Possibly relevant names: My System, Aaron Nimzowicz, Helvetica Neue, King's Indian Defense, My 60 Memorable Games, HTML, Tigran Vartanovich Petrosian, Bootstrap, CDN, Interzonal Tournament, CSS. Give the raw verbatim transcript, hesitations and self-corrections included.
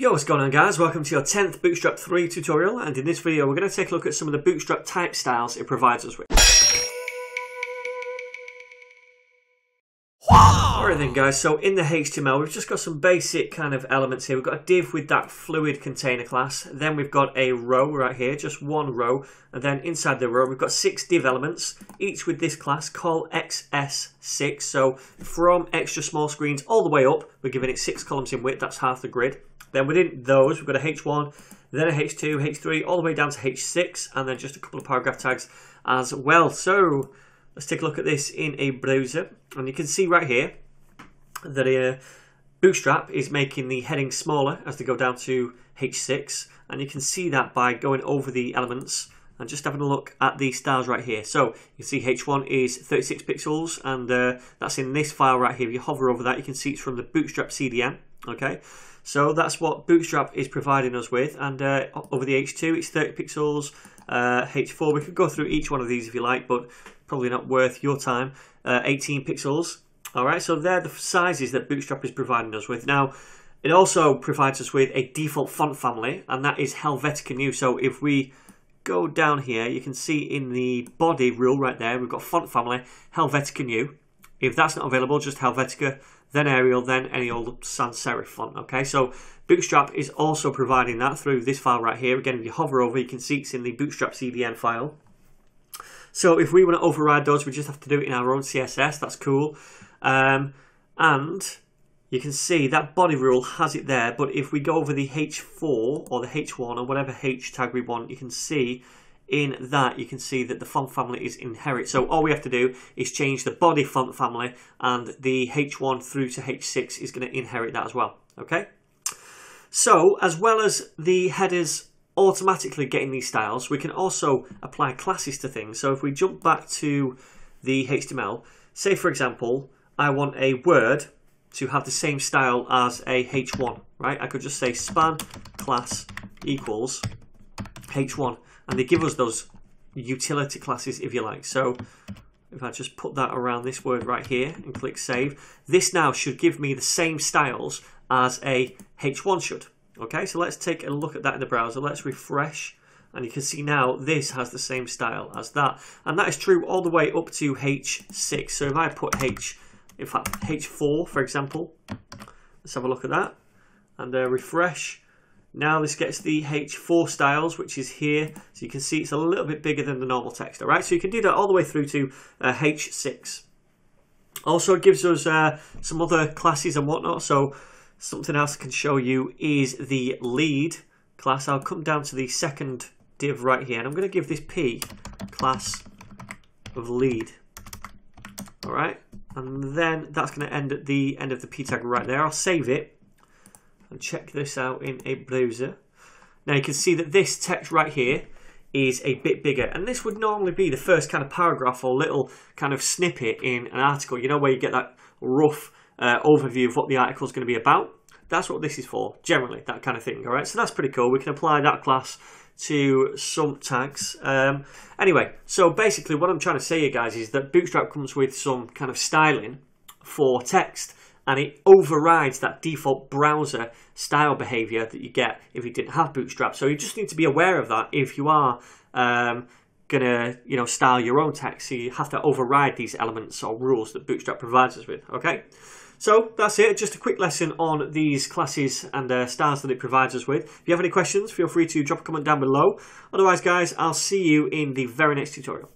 Yo, what's going on guys? Welcome to your tenth Bootstrap three tutorial, and in this video we're going to take a look at some of the Bootstrap type styles it provides us with. Alright then guys, so in the H T M L we've just got some basic kind of elements here. We've got a div with that fluid container class, then we've got a row right here, just one row, and then inside the row we've got six div elements, each with this class, col X S six, so from extra small screens all the way up, we're giving it six columns in width, that's half the grid. Then within those, we've got a H one, then a H two, H three, all the way down to H six, and then just a couple of paragraph tags as well. So let's take a look at this in a browser. And you can see right here that uh, Bootstrap is making the heading smaller as they go down to H six. And you can see that by going over the elements and just having a look at the styles right here. So you can see H one is thirty-six pixels, and uh, that's in this file right here. If you hover over that, you can see it's from the Bootstrap C D N. Okay, so that's what Bootstrap is providing us with, and uh, over the H two it's thirty pixels, uh, H four, we could go through each one of these if you like, but probably not worth your time, uh, eighteen pixels. Alright, so they're the sizes that Bootstrap is providing us with. Now, it also provides us with a default font family, and that is Helvetica Neue. So if we go down here, you can see in the body rule right there, we've got font family, Helvetica Neue. If that's not available, just Helvetica, then Arial, then any old sans serif font. Okay, so Bootstrap is also providing that through this file right here. Again, if you hover over, you can see it's in the Bootstrap C D N file. So if we want to override those, we just have to do it in our own C S S. That's cool. Um, and you can see that body rule has it there. But if we go over the H four or the H one or whatever H tag we want, you can see in that, you can see that the font family is inherit. So all we have to do is change the body font family, and the H one through to H six is going to inherit that as well. Okay. So as well as the headers automatically getting these styles, we can also apply classes to things. So if we jump back to the H T M L, say for example, I want a word to have the same style as a H one, right? I could just say span class equals H one. And they give us those utility classes, if you like. So if I just put that around this word right here and click save, this now should give me the same styles as a H one should. Okay, so let's take a look at that in the browser. Let's refresh, and you can see now this has the same style as that. And that is true all the way up to H six. So if I put H, in fact, H four, for example, let's have a look at that, and uh, refresh. Now this gets the H four styles, which is here. So you can see it's a little bit bigger than the normal text. All right, so you can do that all the way through to uh, H six. Also, it gives us uh, some other classes and whatnot. So something else I can show you is the lead class. I'll come down to the second div right here, and I'm going to give this P class of lead. All right, and then that's going to end at the end of the P tag right there. I'll save it and check this out in a browser. Now you can see that this text right here is a bit bigger, and this would normally be the first kind of paragraph or little kind of snippet in an article, you know, where you get that rough uh, overview of what the article is going to be about. That's what this is for, generally, that kind of thing. All right, so that's pretty cool. We can apply that class to some tags. Um, anyway, so basically what I'm trying to say, you guys, is that Bootstrap comes with some kind of styling for text, and it overrides that default browser style behavior that you get if you didn't have Bootstrap. So you just need to be aware of that if you are um, gonna, you know, style your own text. So you have to override these elements or rules that Bootstrap provides us with. Okay, so that's it. Just a quick lesson on these classes and uh, styles that it provides us with. If you have any questions, feel free to drop a comment down below. Otherwise, guys, I'll see you in the very next tutorial.